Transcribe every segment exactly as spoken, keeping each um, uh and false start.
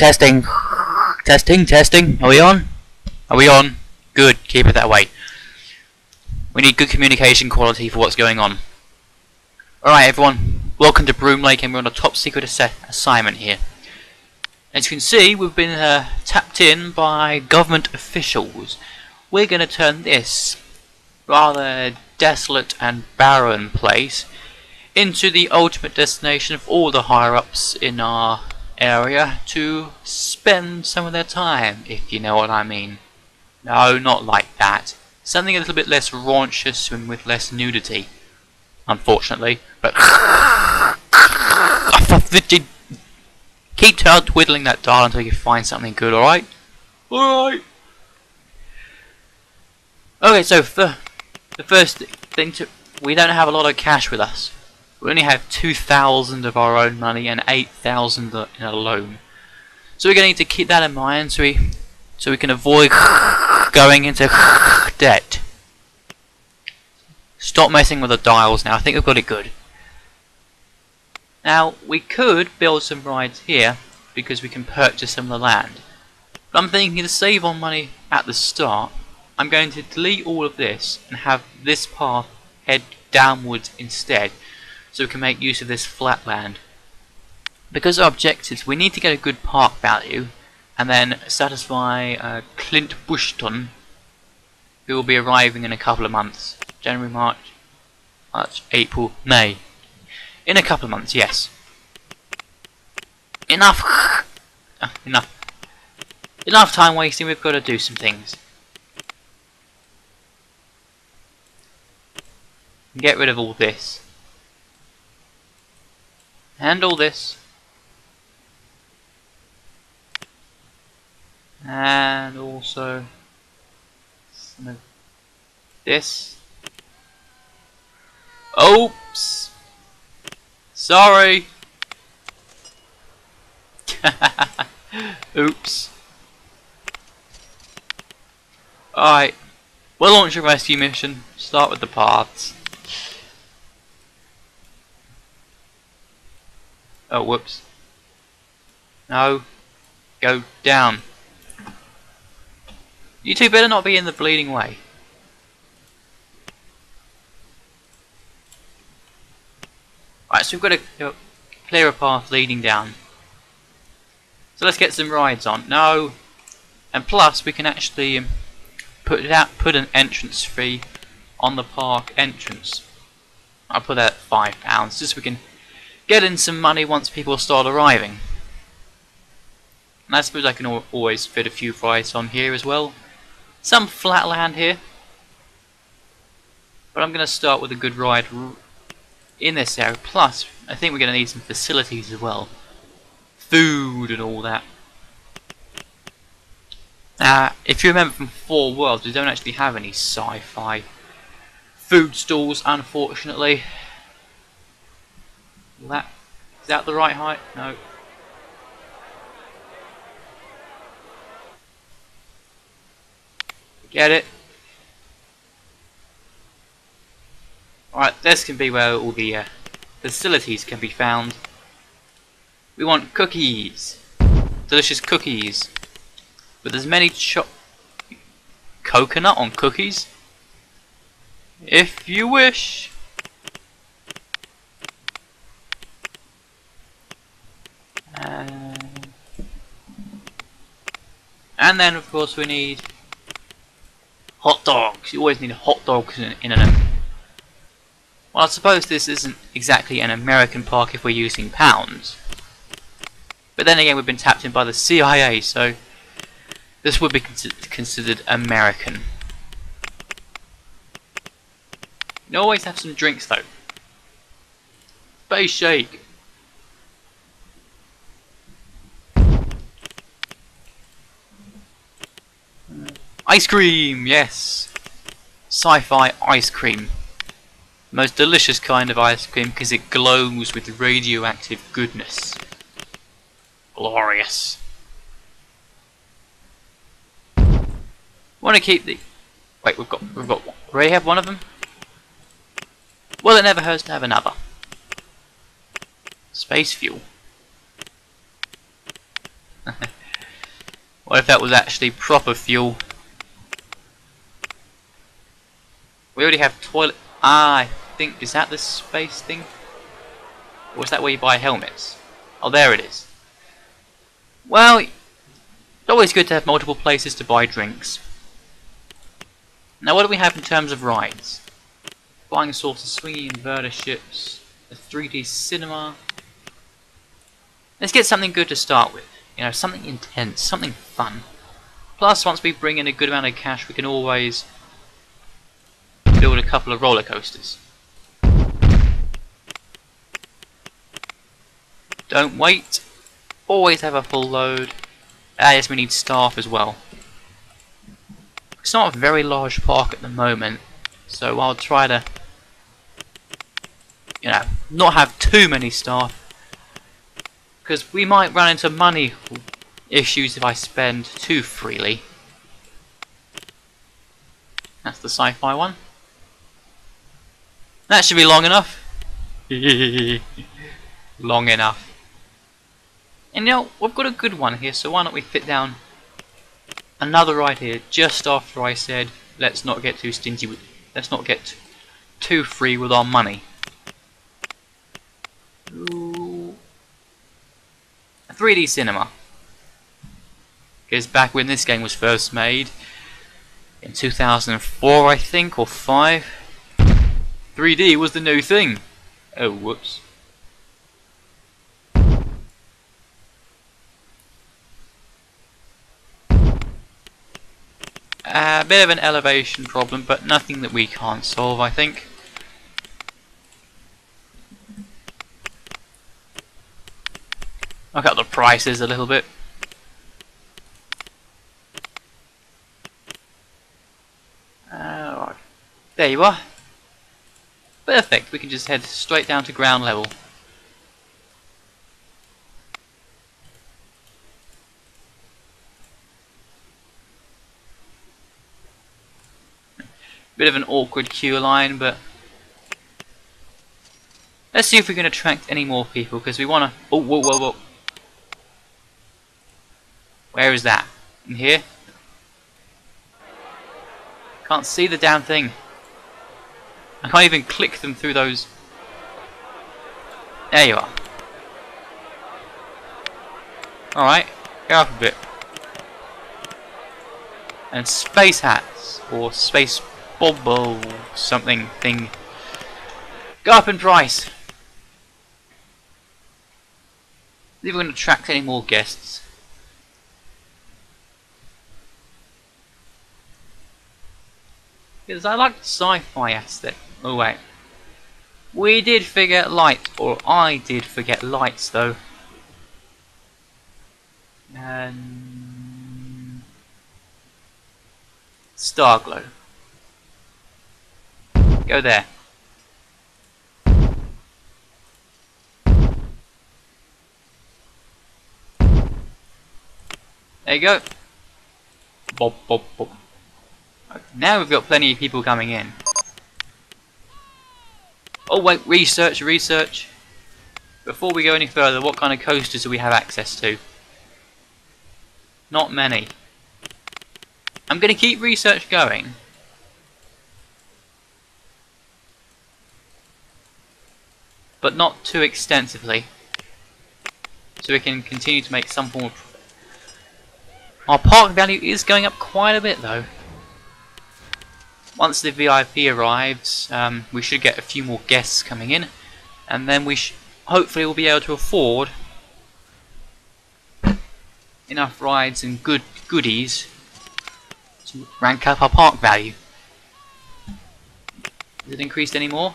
Testing, testing, testing. Are we on? Are we on? Good, keep it that way. We need good communication quality for what's going on. Alright everyone, welcome to Broom Lake, and we're on a top secret ass assignment here. As you can see, we've been uh, tapped in by government officials. We're going to turn this rather desolate and barren place into the ultimate destination of all the higher-ups in our area to spend some of their time, if you know what I mean. No, not like that. Something a little bit less raunchous and with less nudity, unfortunately. But keep twiddling that dial until you find something good. All right, all right. Okay, so for the first thing, to we don't have a lot of cash with us. We only have two thousand of our own money and eight thousand in a loan. So we're going to need to keep that in mind so we, so we can avoid going into debt. Stop messing with the dials now. I think we've got it good. Now, we could build some rides here because we can purchase some of the land. But I'm thinking to save on money at the start, I'm going to delete all of this and have this path head downwards instead, so we can make use of this flat land. Because our objectives, we need to get a good park value and then satisfy uh, Clint Bushton, who will be arriving in a couple of months. January, March, March, April, May. In a couple of months, yes. Enough! oh, enough. Enough time wasting, we've got to do some things. Get rid of all this. And all this. And also some of this. Oops! Sorry! Oops. Alright. We'll launch a rescue mission. Start with the paths. Oh, whoops. No. Go down. You two better not be in the bleeding way. Right, so we've got to clear a path leading down. So let's get some rides on. No. And plus, we can actually put it out, put an entrance fee on the park entrance. I'll put that at five pounds, just so we can get in some money once people start arriving. And I suppose I can al always fit a few rides on here as well. Some flat land here. But I'm going to start with a good ride in this area. Plus, I think we're going to need some facilities as well. Food and all that. Now, uh, if you remember from Four Worlds, we don't actually have any sci-fi food stalls, unfortunately. That, is that the right height? No. Get it? Alright, this can be where all the uh, facilities can be found. We want cookies. Delicious cookies. With as many cho- coconut on cookies? If you wish. Uh, and then, of course, we need hot dogs. You always need hot dogs in, in an. Well, I suppose this isn't exactly an American park if we're using pounds. But then again, we've been tapped in by the C I A, so this would be cons considered American. You always have some drinks, though. Space shake. Ice cream, yes. Sci-fi ice cream. The most delicious kind of ice cream because it glows with radioactive goodness. Glorious. Want to keep the? Wait, we've got we've got one. We have one of them. Well, it never hurts to have another. Space fuel. or if that was actually proper fuel. We already have toilet. Ah, I think, is that the space thing? Or is that where you buy helmets? Oh, there it is. Well, it's always good to have multiple places to buy drinks. Now, what do we have in terms of rides? Flying saucers, swinging inverter ships, the three D cinema. Let's get something good to start with. You know, something intense, something fun. Plus, once we bring in a good amount of cash, we can always build a couple of roller coasters. Don't wait. Always have a full load. Ah, yes, we need staff as well. It's not a very large park at the moment, so I'll try to, you know, not have too many staff, because we might run into money issues if I spend too freely. That's the sci-fi one. That should be long enough. Long enough. And you know, we've got a good one here, so why don't we fit down another right here, just after I said, let's not get too stingy with, let's not get too free with our money. Ooh. A three D cinema. Because back when this game was first made, in two thousand four I think, or five, three D was the new thing. Oh, whoops. A uh, bit of an elevation problem, but nothing that we can't solve, I think. Look at the prices a little bit. Uh, there you are. Perfect, we can just head straight down to ground level. Bit of an awkward queue line, but let's see if we can attract any more people, because we want to. Oh, whoa, whoa, whoa! Where is that? In here? Can't see the damn thing. I can't even click them through those. There you are. All right, go up a bit. And space hats or space. Bobo something thing. Go up in price. See if we're going to attract any more guests. Because I like the sci-fi aspect. Oh wait, we did forget lights, or I did forget lights though. Um, Star Glow. Go there. There you go. Bob, bob, bob. Okay, now we've got plenty of people coming in. Oh wait, research, research. Before we go any further, what kind of coasters do we have access to? Not many. I'm going to keep research going. But not too extensively, so we can continue to make some form of profit. Our park value is going up quite a bit though. Once the V I P arrives, um, we should get a few more guests coming in, and then we sh hopefully we'll be able to afford enough rides and good goodies to rank up our park value. Has it increased any more?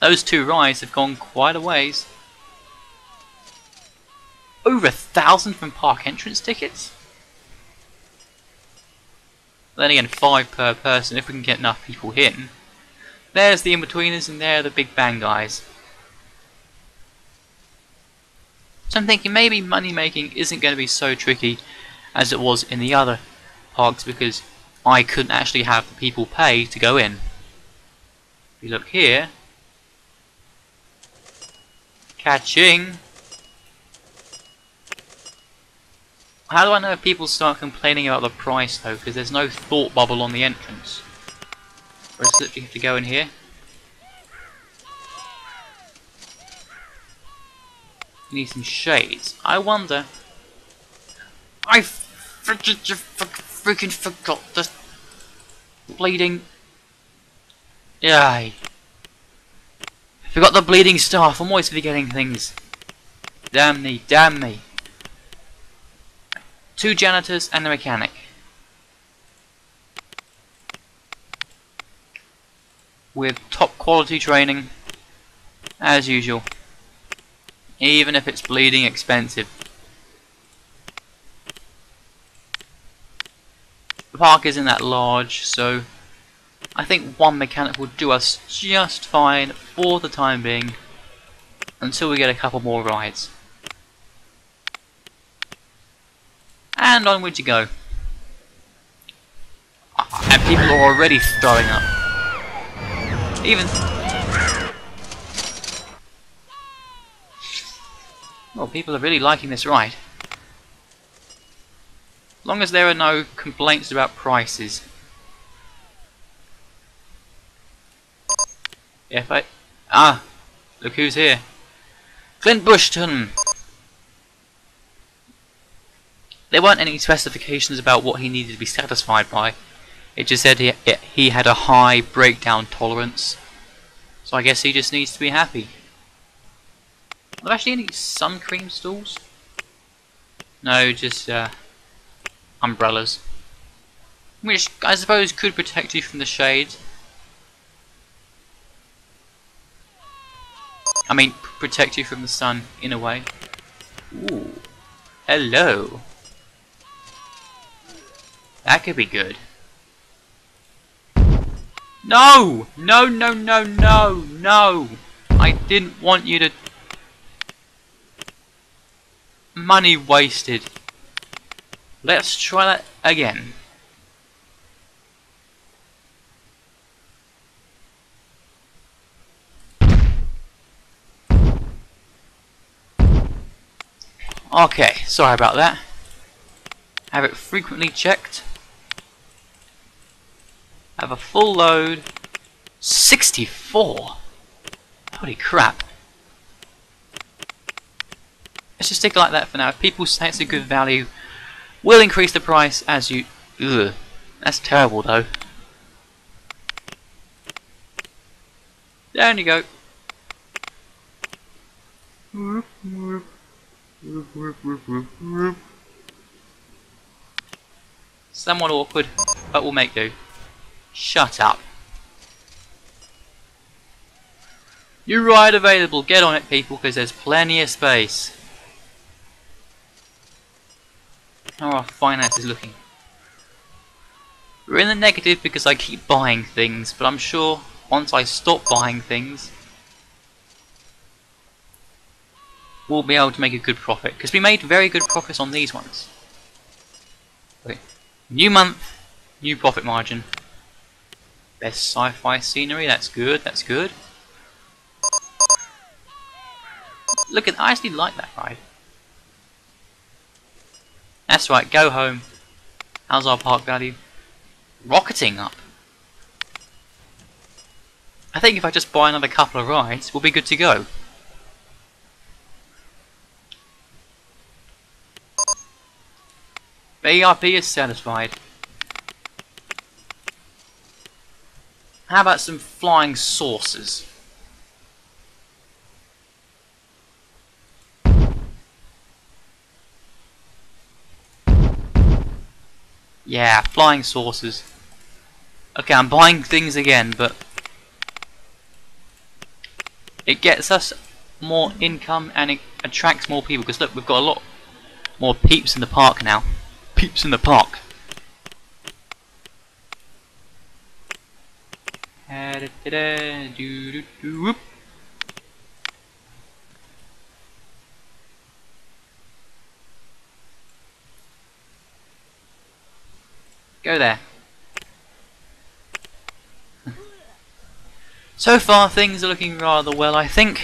Those two rides have gone quite a ways. Over a thousand from park entrance tickets? Then again, five per person if we can get enough people in. There's the in-betweeners and there are the Big Bang guys. So I'm thinking maybe money making isn't going to be so tricky as it was in the other parks, because I couldn't actually have the people pay to go in. If you look here. Catching. How do I know if people start complaining about the price though? Because there's no thought bubble on the entrance. Or is it you have to go in here? You need some shades. I wonder. I freaking forgot the bleeding. Yeah. Forgot the bleeding staff. I'm always forgetting things. Damn me, damn me. Two janitors and a mechanic. With top quality training, as usual. Even if it's bleeding expensive. The park isn't that large, so I think one mechanic will do us just fine for the time being. Until we get a couple more rides. And onward you go. And people are already throwing up. Even... Well, people are really liking this ride. As long as there are no complaints about prices. If I... Ah! Look who's here. Clint Bushton! There weren't any specifications about what he needed to be satisfied by. It just said he, it, he had a high breakdown tolerance. So I guess he just needs to be happy. Are there actually any sun cream stalls? No, just uh, umbrellas. Which I suppose could protect you from the shade. I mean, protect you from the sun, in a way. Ooh. Hello. That could be good. No! No, no, no, no, no! I didn't want you to... Money wasted. Let's try that again. Okay, sorry about that. Have it frequently checked. Have a full load. sixty-four? Holy crap. Let's just stick like that for now. If people say it's a good value, we'll increase the price as you... Ugh. That's terrible though. Down you go. Somewhat awkward, but we'll make do. Shut up. New ride available. Get on it, people, because there's plenty of space. How our finance is looking. We're in the negative because I keep buying things, but I'm sure once I stop buying things we'll be able to make a good profit, because we made very good profits on these ones. Okay. New month, new profit margin. Best sci-fi scenery, that's good, that's good. Look at, I actually like that ride. That's right, go home. How's our park value? Rocketing up. I think if I just buy another couple of rides, we'll be good to go. V I P is satisfied. How about some flying saucers? Yeah, flying saucers. Okay, I'm buying things again, but it gets us more income and it attracts more people. Because look, we've got a lot more peeps in the park now. Peeps in the park. Go there. So far, things are looking rather well, I think.